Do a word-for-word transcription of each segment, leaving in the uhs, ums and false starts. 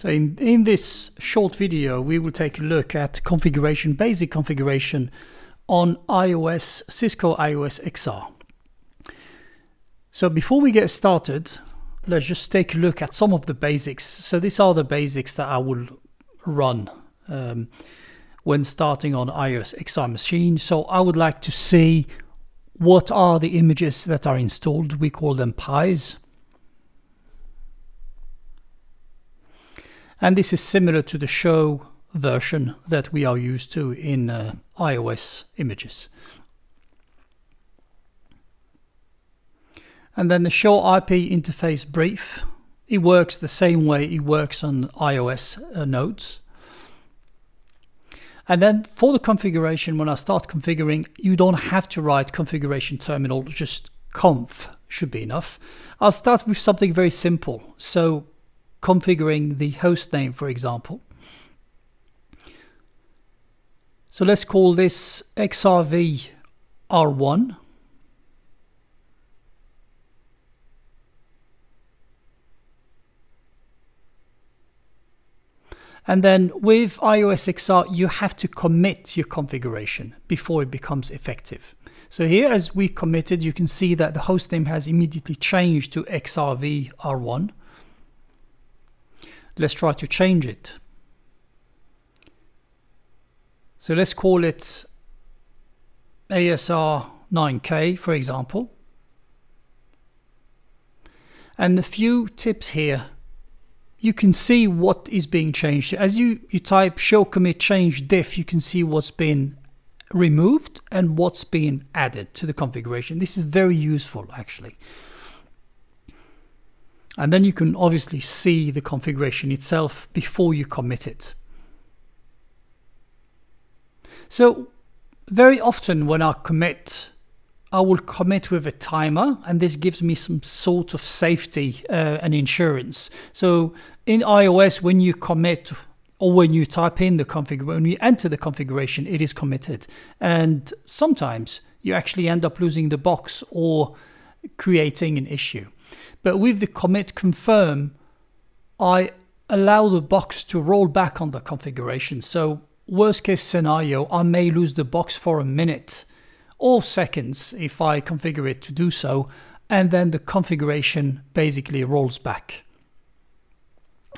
So in, in this short video, we will take a look at configuration, basic configuration on iOS, Cisco iOS X R. So before we get started, let's just take a look at some of the basics. So these are the basics that I will run um, when starting on iOS X R machine. So I would like to see what are the images that are installed. We call them pies. And this is similar to the show version that we are used to in uh, iOS images. And then the show I P interface brief. It works the same way it works on iOS uh, nodes. And then for the configuration, when I start configuring, you don't have to write configuration terminal, just conf should be enough. I'll start with something very simple. So configuring the host name, for example. So let's call this X R V R one. And then with iOS X R, you have to commit your configuration before it becomes effective. So here, as we committed, you can see that the hostname has immediately changed to X R V R one. Let's try to change it. So let's call it A S R nine K, for example. And a few tips here. You can see what is being changed. As you, you type show commit change diff, you can see what's been removed and what's been added to the configuration. This is very useful, actually. And then you can obviously see the configuration itself before you commit it. So very often when I commit, I will commit with a timer, and this gives me some sort of safety uh, and insurance. So in iOS, when you commit or when you type in the config, when you enter the configuration, it is committed. And sometimes you actually end up losing the box or creating an issue. But with the commit confirm, I allow the box to roll back on the configuration. So worst case scenario, I may lose the box for a minute or seconds if I configure it to do so, and then the configuration basically rolls back.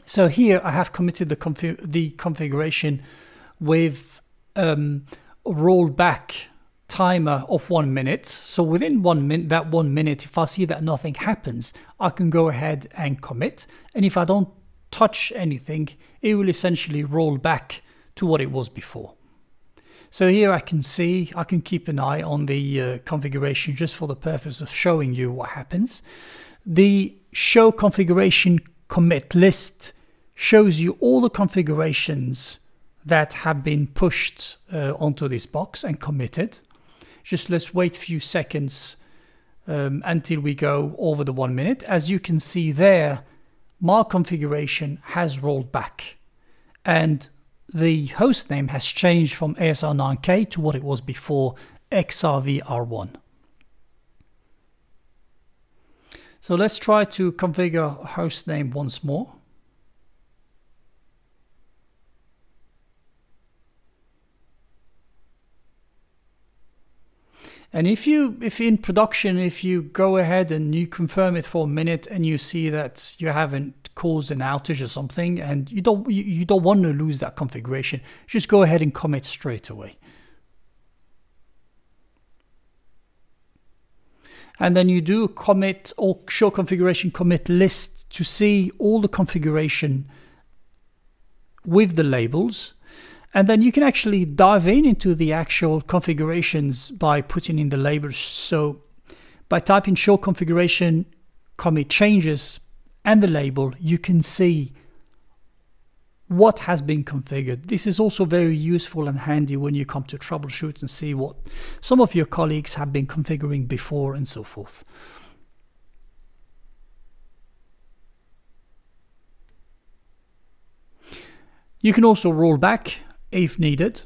So here I have committed the, config the configuration with um, rollback timer of one minute. So within one minute, that one minute, if I see that nothing happens, I can go ahead and commit. And if I don't touch anything, it will essentially roll back to what it was before. So here I can see, I can keep an eye on the uh, configuration just for the purpose of showing you what happens. The show configuration commit list shows you all the configurations that have been pushed uh, onto this box and committed. Just let's wait a few seconds um, until we go over the one minute. As you can see there, my configuration has rolled back, and the host name has changed from A S R nine K to what it was before, X R V R one. So let's try to configure host name once more. And if you, if in production, if you go ahead and you confirm it for a minute and you see that you haven't caused an outage or something, and you don't, you, you don't want to lose that configuration, just go ahead and commit straight away. And then you do commit or show configuration commit list to see all the configuration with the labels. And then you can actually dive in into the actual configurations by putting in the labels. So by typing show configuration, commit changes and the label, you can see what has been configured. This is also very useful and handy when you come to troubleshoot and see what some of your colleagues have been configuring before and so forth. You can also roll back if needed.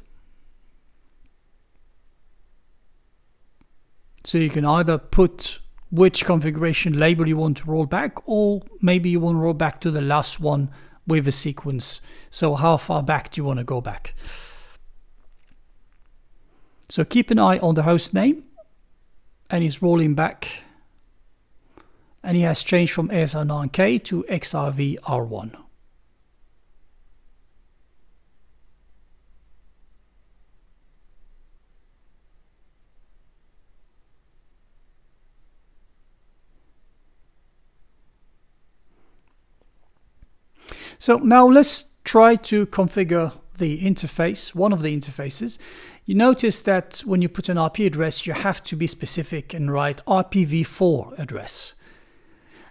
So you can either put which configuration label you want to roll back, or maybe you want to roll back to the last one with a sequence. So how far back do you want to go back? So keep an eye on the host name, and he's rolling back, and he has changed from A S R nine K to X R V R one. So now let's try to configure the interface, one of the interfaces. You notice that when you put an I P address, you have to be specific and write I P v four address.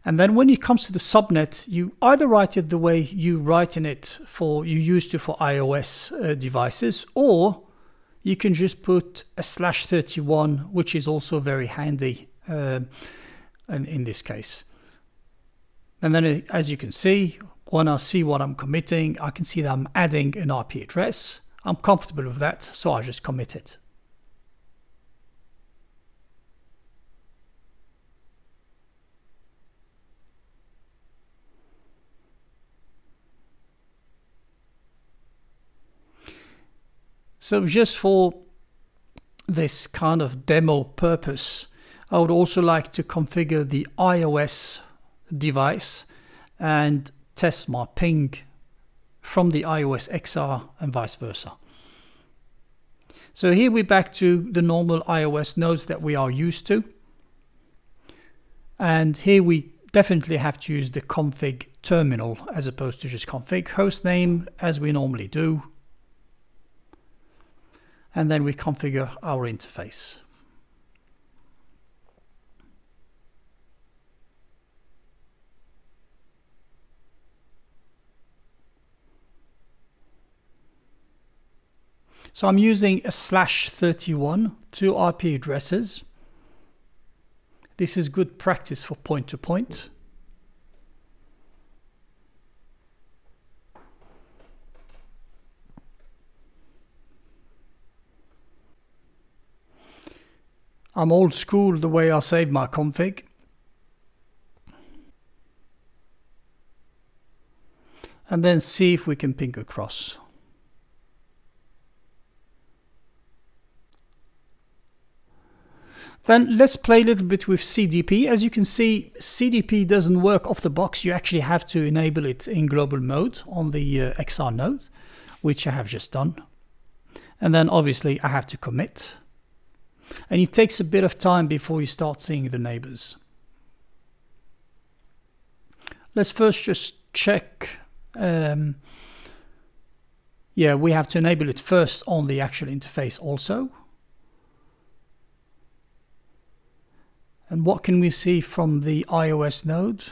And then when it comes to the subnet, you either write it the way you write in it for you used to for iOS uh, devices, or you can just put a slash thirty-one, which is also very handy uh, in, in this case. And then it, as you can see, when I see what I'm committing, I can see that I'm adding an I P address. I'm comfortable with that, so I just commit it. So just for this kind of demo purpose, I would also like to configure the iOS device and test my ping from the iOS X R and vice versa. So here we're back to the normal iOS nodes that we are used to. And here we definitely have to use the config terminal as opposed to just config hostname as we normally do. And then we configure our interface. So I'm using a slash thirty-one to I P addresses. This is good practice for point to point. I'm old school the way I save my config. And then see if we can ping across. Then let's play a little bit with C D P. As you can see, C D P doesn't work off the box. You actually have to enable it in global mode on the uh, X R node, which I have just done. And then obviously I have to commit. And it takes a bit of time before you start seeing the neighbors. Let's first just check. Um, yeah, we have to enable it first on the actual interface also. And what can we see from the iOS node?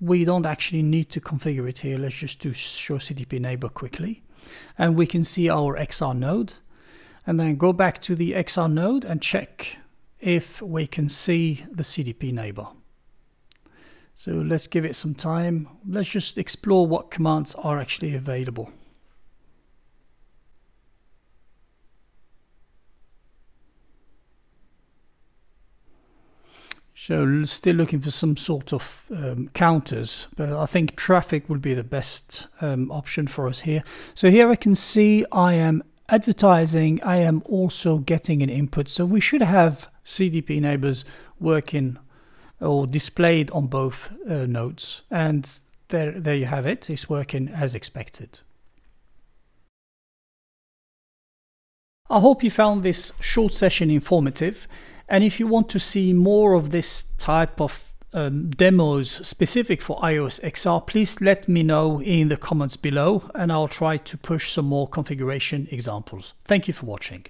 We don't actually need to configure it here. Let's just do show C D P neighbor quickly. And we can see our X R node. And then go back to the X R node and check if we can see the C D P neighbor. So let's give it some time. Let's just explore what commands are actually available. So still looking for some sort of um, counters, but I think traffic would be the best um, option for us here. So here I can see I am advertising, I am also getting an input. So we should have C D P neighbors working or displayed on both uh, nodes. And there, there you have it, it's working as expected. I hope you found this short session informative. And if you want to see more of this type of um, demos specific for iOS X R, please let me know in the comments below, and I'll try to push some more configuration examples. Thank you for watching.